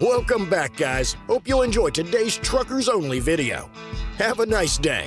Welcome back, guys. Hope you'll enjoy today's Truckers Only video. Have a nice day.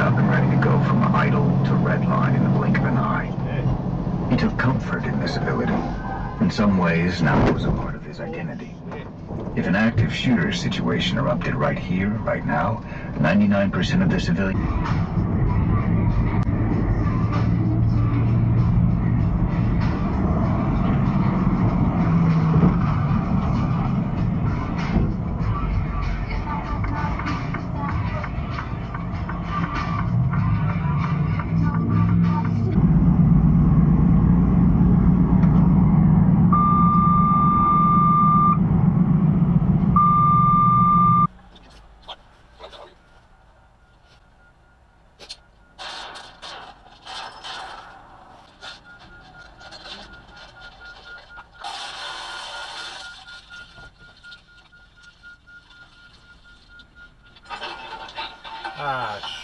Up and ready to go from idle to red line in the blink of an eye. He took comfort in this ability. In some ways, now it was a part of his identity. If an active shooter situation erupted right here, right now, 99% of the civilians...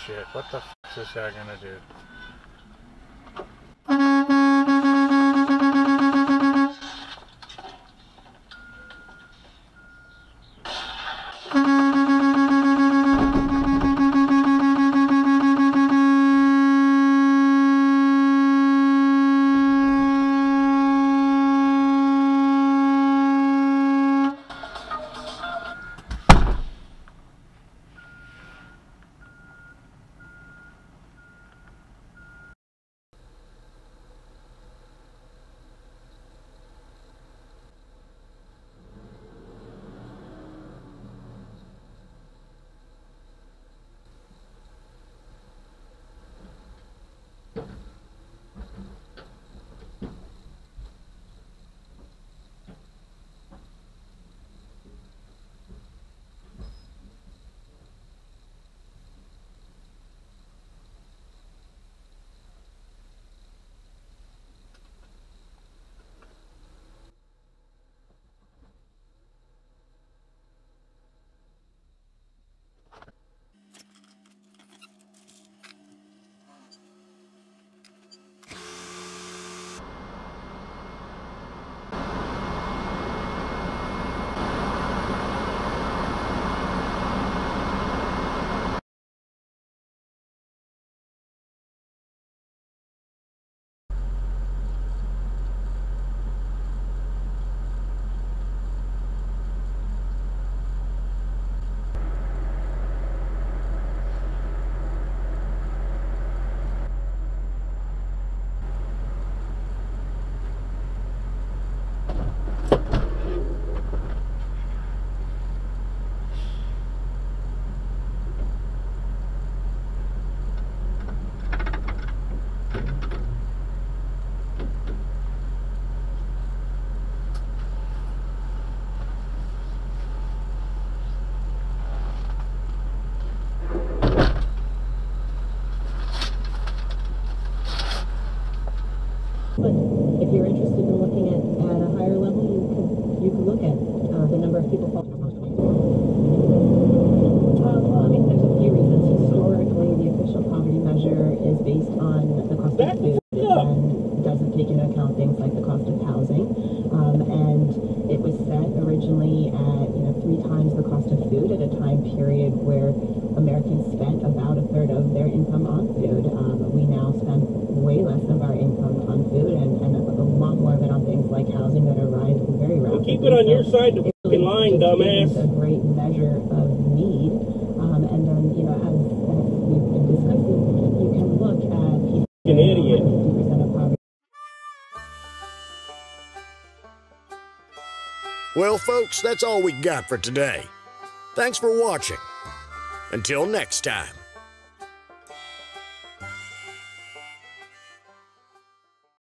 Shit, what the f*** is this guy gonna do? if you're interested in looking at a higher level, you can look at the number of people following. Well, I mean, there's a few reasons. Historically, the official poverty measure is based on the cost of food and doesn't take into account things like the cost of housing. And it was set originally at 3 times the cost of food at a time period where Americans spent about 1/3 of their income on food. We now spend way less of our income on food and a lot more of it on things like housing that are rising very rapidly. Well, keep it on your side of the fucking line, dumbass. A great measure of need. And then, as we've been discussing, you can look at people an idiot. 50% of poverty. Well, folks, that's all we got for today. Thanks for watching. Until next time.